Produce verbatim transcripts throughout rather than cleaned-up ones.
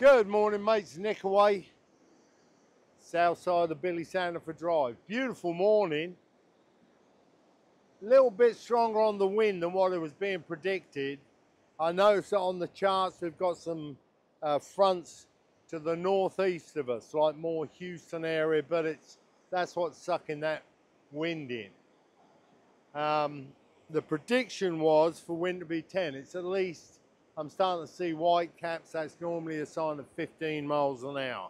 Good morning, mates. Nickaway, south side of Billy Sanford Drive. Beautiful morning. A little bit stronger on the wind than what it was being predicted. I noticed that on the charts we've got some uh, fronts to the northeast of us, like more Houston area, but it's that's what's sucking that wind in. Um, the prediction was for wind to be ten. It's at least, I'm starting to see white caps. That's normally a sign of fifteen miles an hour.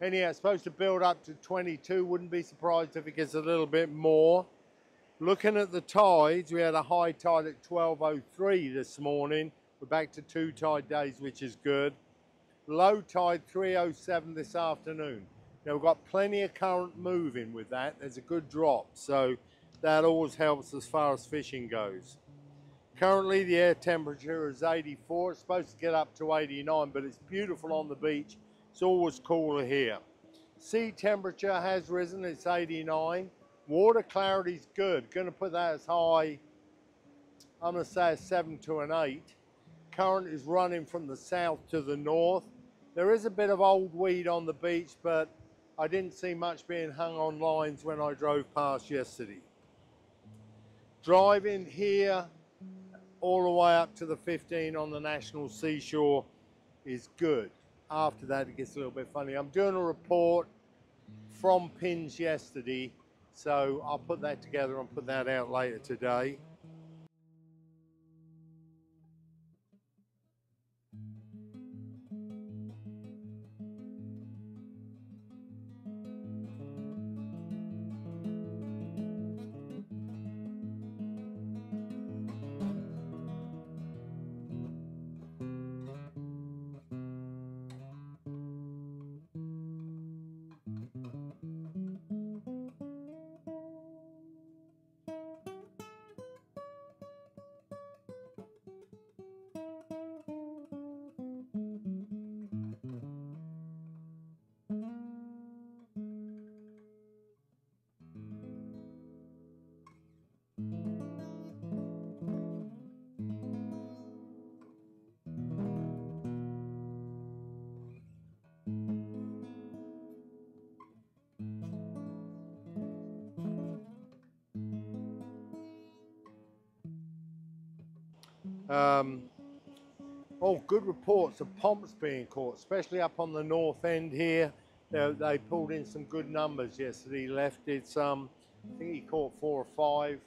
Anyhow, it's supposed to build up to twenty-two. Wouldn't be surprised if it gets a little bit more. Looking at the tides, we had a high tide at twelve oh three this morning. We're back to two tide days, which is good. Low tide three oh seven this afternoon. Now, we've got plenty of current moving with that. There's a good drop, so that always helps as far as fishing goes. Currently, the air temperature is eighty-four. It's supposed to get up to eighty-nine, but it's beautiful on the beach. It's always cooler here. Sea temperature has risen. It's eighty-nine. Water clarity's good. Going to put that as high, I'm going to say a seven to an eight. Current is running from the south to the north. There is a bit of old weed on the beach, but I didn't see much being hung on lines when I drove past yesterday. Driving here all the way up to the fifteen on the National Seashore is good. After that, it gets a little bit funny. I'm doing a report from PINS yesterday, so I'll put that together and put that out later today. Um, oh, good reports of pomps being caught, especially up on the north end here. They, they pulled in some good numbers yesterday. Left did some. I think he caught four or five.